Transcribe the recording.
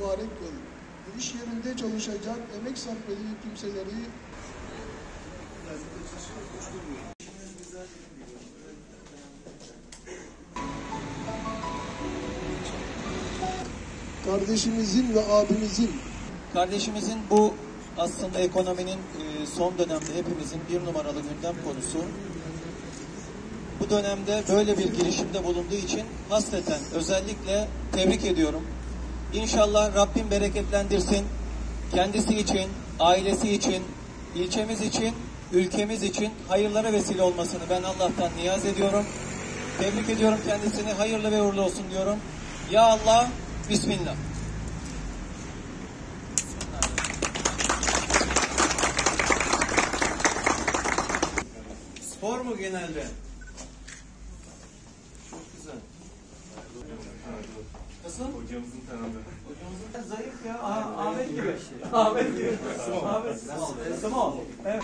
mübarek gün. İş yerinde çalışacak, emek sarf edilen kimseleri kardeşimizin ve abimizin bu aslında ekonominin son dönemde hepimizin bir numaralı gündem konusu. Bu dönemde böyle bir girişimde bulunduğu için hasreten özellikle tebrik ediyorum. İnşallah Rabbim bereketlendirsin. Kendisi için, ailesi için, ilçemiz için, ülkemiz için hayırlara vesile olmasını ben Allah'tan niyaz ediyorum. Tebrik ediyorum kendisini. Hayırlı ve uğurlu olsun diyorum. Ya Allah, Bismillah. Spor mu genelde? Çok güzel. Nasıl? Hocamızın tanımı. Hocamızın zayıf ya. Ahmet gibi. Ahmet gibi. Small. Evet.